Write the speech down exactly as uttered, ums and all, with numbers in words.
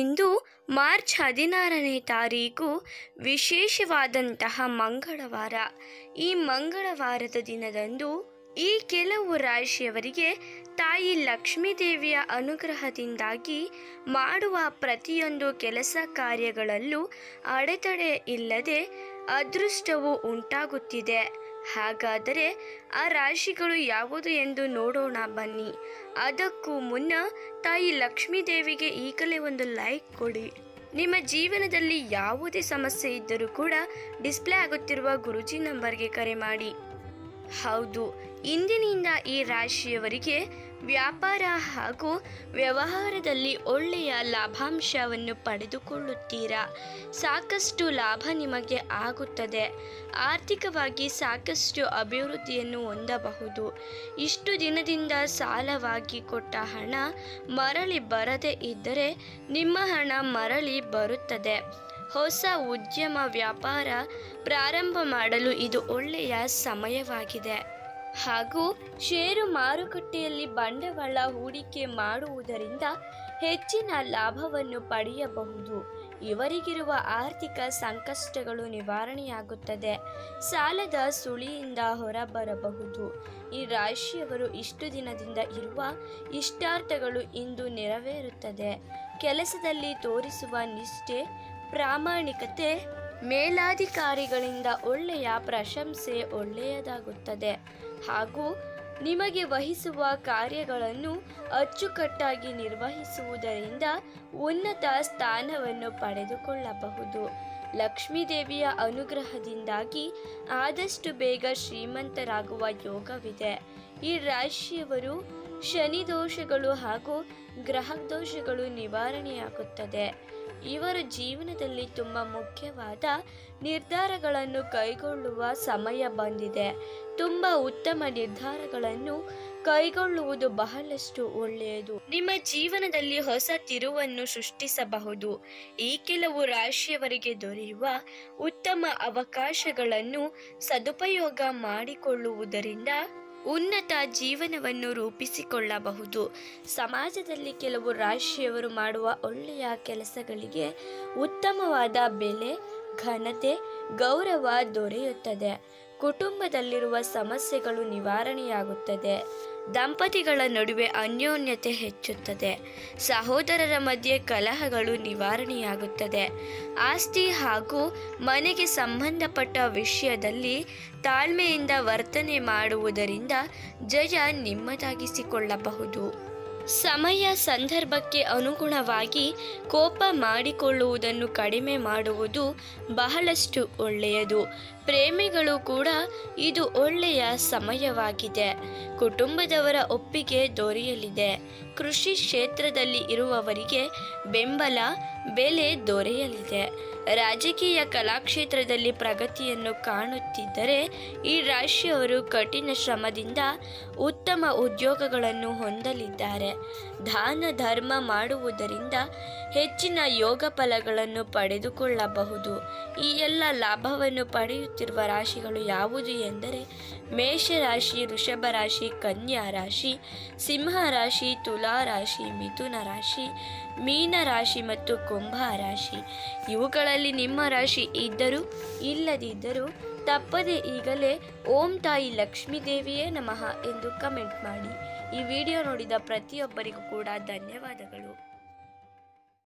ಇಂದು March ಹದಿನಾರನೇ ತಾರೀಕು ವಿಶೇಷವಾದಂತಹ ಮಂಗಳವಾರ. ಈ ಮಂಗಳವಾರದ ದಿನದಂದು ಈ ಕೆಲವು ರಾಶಿಯವರಿಗೆ ತಾಯಿ ಲಕ್ಷ್ಮೀದೇವಿಯ ಅನುಗ್ರಹದಿಂದಾಗಿ ಮಾಡುವ ಪ್ರತಿಯೊಂದು ಕೆಲಸ ಕಾರ್ಯಗಳಲ್ಲೂ ಅಡೆತಡೆ ಇಲ್ಲದೆ ಅದೃಷ್ಟವು ಉಂಟಾಗುತ್ತಿದೆ. ಹಾಗಾದರೆ ಆ ರಾಶಿಗಳು ಯಾವುದು ಎಂದು ನೋಡೋಣ ಬನ್ನಿ. ಅದಕ್ಕೂ ಮುನ್ನ ತಾಯಿ ಲಕ್ಷ್ಮೀದೇವಿಗೆ ಈಗಲೇ ಒಂದು ಲೈಕ್ ಕೊಡಿ. ನಿಮ್ಮ ಜೀವನದಲ್ಲಿ ಯಾವುದೇ ಸಮಸ್ಯೆ ಇದ್ದರೂ ಕೂಡ ಡಿಸ್ಪ್ಲೇ ಆಗುತ್ತಿರುವ ಗುರುಜಿ ನಂಬರ್ಗೆ ಕರೆ ಮಾಡಿ. ಹೌದು, ಇಂದಿನಿಂದ ಈ ರಾಶಿಯವರಿಗೆ ವ್ಯಾಪಾರ ಹಾಗೂ ವ್ಯವಹಾರದಲ್ಲಿ ಒಳ್ಳೆಯ ಲಾಭಾಂಶವನ್ನು ಪಡೆದುಕೊಳ್ಳುತ್ತೀರಾ. ಸಾಕಷ್ಟು ಲಾಭ ನಿಮಗೆ ಆಗುತ್ತದೆ. ಆರ್ಥಿಕವಾಗಿ ಸಾಕಷ್ಟು ಅಭಿವೃದ್ಧಿಯನ್ನು ಹೊಂದಬಹುದು. ಇಷ್ಟು ದಿನದಿಂದ ಸಾಲವಾಗಿ ಕೊಟ್ಟ ಹಣ ಮರಳಿ ಬರದೇ ಇದ್ದರೆ ನಿಮ್ಮ ಹಣ ಮರಳಿ ಬರುತ್ತದೆ. ಹೊಸ ಉದ್ಯಮ ವ್ಯಾಪಾರ ಪ್ರಾರಂಭ ಮಾಡಲು ಇದು ಒಳ್ಳೆಯ ಸಮಯವಾಗಿದೆ. ಹಾಗೂ ಷೇರು ಮಾರುಕಟ್ಟೆಯಲ್ಲಿ ಬಂಡವಾಳ ಹೂಡಿಕೆ ಮಾಡುವುದರಿಂದ ಹೆಚ್ಚಿನ ಲಾಭವನ್ನು ಪಡೆಯಬಹುದು. ಇವರಿಗಿರುವ ಆರ್ಥಿಕ ಸಂಕಷ್ಟಗಳು ನಿವಾರಣೆಯಾಗುತ್ತದೆ. ಸಾಲದ ಸುಳಿಯಿಂದ ಹೊರಬರಬಹುದು. ಈ ರಾಶಿಯವರು ಇಷ್ಟು ದಿನದಿಂದ ಇರುವ ಇಷ್ಟಾರ್ಥಗಳು ಇಂದು ನೆರವೇರುತ್ತದೆ. ಕೆಲಸದಲ್ಲಿ ತೋರಿಸುವ ನಿಷ್ಠೆ, ಪ್ರಾಮಾಣಿಕತೆ, ಮೇಲಾಧಿಕಾರಿಗಳಿಂದ ಒಳ್ಳೆಯ ಪ್ರಶಂಸೆ ಒಳ್ಳೆಯದಾಗುತ್ತದೆ. ಹಾಗೂ ನಿಮಗೆ ವಹಿಸುವ ಕಾರ್ಯಗಳನ್ನು ಅಚ್ಚುಕಟ್ಟಾಗಿ ನಿರ್ವಹಿಸುವುದರಿಂದ ಉನ್ನತ ಸ್ಥಾನವನ್ನು ಪಡೆದುಕೊಳ್ಳಬಹುದು. ಲಕ್ಷ್ಮೀದೇವಿಯ ಅನುಗ್ರಹದಿಂದಾಗಿ ಆದಷ್ಟು ಬೇಗ ಶ್ರೀಮಂತರಾಗುವ ಯೋಗವಿದೆ. ಈ ರಾಶಿಯವರು ಶನಿ ದೋಷಗಳು ಹಾಗೂ ಗ್ರಹ ದೋಷಗಳು ನಿವಾರಣೆಯಾಗುತ್ತದೆ. ಇವರ ಜೀವನದಲ್ಲಿ ತುಂಬ ಮುಖ್ಯವಾದ ನಿರ್ಧಾರಗಳನ್ನು ಕೈಗೊಳ್ಳುವ ಸಮಯ ಬಂದಿದೆ. ತುಂಬ ಉತ್ತಮ ನಿರ್ಧಾರಗಳನ್ನು ಕೈಗೊಳ್ಳುವುದು ಬಹಳಷ್ಟು ಒಳ್ಳೆಯದು. ನಿಮ್ಮ ಜೀವನದಲ್ಲಿ ಹೊಸ ತಿರುವನ್ನು ಸೃಷ್ಟಿಸಬಹುದು. ಈ ಕೆಲವು ರಾಶಿಯವರಿಗೆ ದೊರೆಯುವ ಉತ್ತಮ ಅವಕಾಶಗಳನ್ನು ಸದುಪಯೋಗ ಮಾಡಿಕೊಳ್ಳುವುದರಿಂದ ಉನ್ನತ ಜೀವನವನ್ನು ರೂಪಿಸಿಕೊಳ್ಳಬಹುದು. ಸಮಾಜದಲ್ಲಿ ಕೆಲವು ರಾಶಿಯವರು ಮಾಡುವ ಒಳ್ಳೆಯ ಕೆಲಸಗಳಿಗೆ ಉತ್ತಮವಾದ ಬೆಲೆ, ಘನತೆ, ಗೌರವ ದೊರೆಯುತ್ತದೆ. ಕುಟುಂಬದಲ್ಲಿರುವ ಸಮಸ್ಯೆಗಳು ನಿವಾರಣೆಯಾಗುತ್ತದೆ. ದಂಪತಿಗಳ ನಡುವೆ ಅನ್ಯೋನ್ಯತೆ ಹೆಚ್ಚುತ್ತದೆ. ಸಹೋದರರ ಮಧ್ಯೆ ಕಲಹಗಳು ನಿವಾರಣೆಯಾಗುತ್ತದೆ. ಆಸ್ತಿ ಹಾಗೂ ಮನೆಗೆ ಸಂಬಂಧಪಟ್ಟ ವಿಷಯದಲ್ಲಿ ತಾಳ್ಮೆಯಿಂದ ವರ್ತನೆ ಮಾಡುವುದರಿಂದ ಜಯ ನಿಮ್ಮದಾಗಿಸಿಕೊಳ್ಳಬಹುದು. ಸಮಯ ಸಂದರ್ಭಕ್ಕೆ ಅನುಗುಣವಾಗಿ ಕೋಪ ಮಾಡಿಕೊಳ್ಳುವುದನ್ನು ಕಡಿಮೆ ಮಾಡುವುದು ಬಹಳಷ್ಟು ಒಳ್ಳೆಯದು. ಪ್ರೇಮಿಗಳು ಕೂಡ ಇದು ಒಳ್ಳೆಯ ಸಮಯವಾಗಿದೆ. ಕುಟುಂಬದವರ ಒಪ್ಪಿಗೆ ದೊರೆಯಲಿದೆ. ಕೃಷಿ ಕ್ಷೇತ್ರದಲ್ಲಿ ಇರುವವರಿಗೆ ಬೆಂಬಲ, ಬೆಲೆ ದೊರೆಯಲಿದೆ. ರಾಜಕೀಯ ಕಲಾಕ್ಷೇತ್ರದಲ್ಲಿ ಪ್ರಗತಿಯನ್ನು ಕಾಣುತ್ತಿದ್ದರೆ ಈ ರಾಶಿಯವರು ಕಠಿಣ ಶ್ರಮದಿಂದ ಉತ್ತಮ ಉದ್ಯೋಗಗಳನ್ನು ಹೊಂದಲಿದ್ದಾರೆ. ದಾನ ಧರ್ಮ ಮಾಡುವುದರಿಂದ ಹೆಚ್ಚಿನ ಯೋಗ ಫಲಗಳನ್ನು ಪಡೆದುಕೊಳ್ಳಬಹುದು. ಈ ಎಲ್ಲ ಲಾಭವನ್ನು ಪಡೆಯುತ್ತಿರುವ ರಾಶಿಗಳು ಯಾವುದು ಎಂದರೆ ಮೇಷರಾಶಿ, ವೃಷಭ ರಾಶಿ, ಕನ್ಯಾ ರಾಶಿ, ಸಿಂಹ ರಾಶಿ, ತುಲಾ ರಾಶಿ, ಮಿಥುನ ರಾಶಿ, ಮೀನ ರಾಶಿ ಮತ್ತು ಕುಂಭ ರಾಶಿ. ಇವುಗಳಲ್ಲಿ ನಿಮ್ಮ ರಾಶಿ ಇದ್ದರೂ ಇಲ್ಲದಿದ್ದರೂ ತಪ್ಪದೆ ಈಗಲೇ ಓಂ ತಾಯಿ ಲಕ್ಷ್ಮೀದೇವಿಯೇ ನಮಃ ಎಂದು ಕಮೆಂಟ್ ಮಾಡಿ. ಈ ವಿಡಿಯೋ ನೋಡಿದ ಪ್ರತಿಯೊಬ್ಬರಿಗೂ ಕೂಡ ಧನ್ಯವಾದಗಳು.